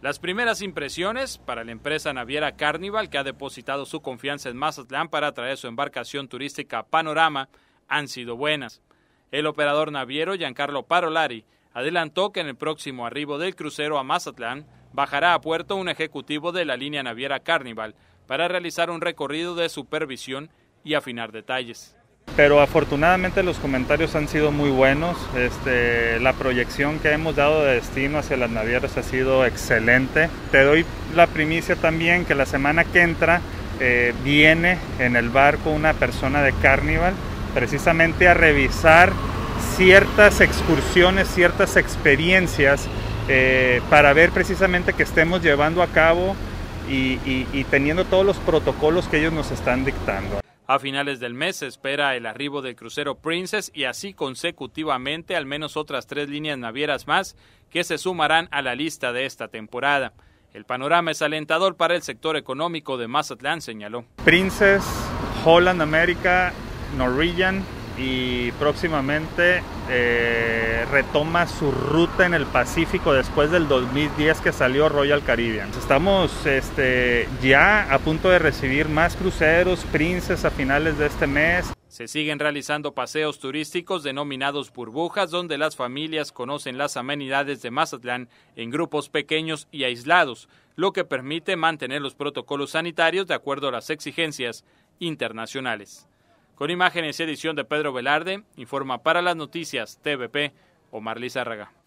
Las primeras impresiones para la empresa naviera Carnival, que ha depositado su confianza en Mazatlán para traer su embarcación turística Panorama, han sido buenas. El operador naviero Giancarlo Parolari adelantó que en el próximo arribo del crucero a Mazatlán bajará a puerto un ejecutivo de la línea naviera Carnival para realizar un recorrido de supervisión y afinar detalles. Pero afortunadamente los comentarios han sido muy buenos, la proyección que hemos dado de destino hacia las navieras ha sido excelente. Te doy la primicia también que la semana que entra viene en el barco una persona de Carnival precisamente a revisar ciertas excursiones, ciertas experiencias para ver precisamente que estemos llevando a cabo y teniendo todos los protocolos que ellos nos están dictando. A finales del mes se espera el arribo del crucero Princess y así consecutivamente al menos otras 3 líneas navieras más que se sumarán a la lista de esta temporada. El panorama es alentador para el sector económico de Mazatlán, señaló. Princess, Holland America, Norwegian y próximamente retoma su ruta en el Pacífico después del 2010 que salió Royal Caribbean. Estamos ya a punto de recibir más cruceros Princess a finales de este mes. Se siguen realizando paseos turísticos denominados burbujas, donde las familias conocen las amenidades de Mazatlán en grupos pequeños y aislados, lo que permite mantener los protocolos sanitarios de acuerdo a las exigencias internacionales. Con imágenes y edición de Pedro Velarde, informa para las noticias TVP, Omar Lizarraga.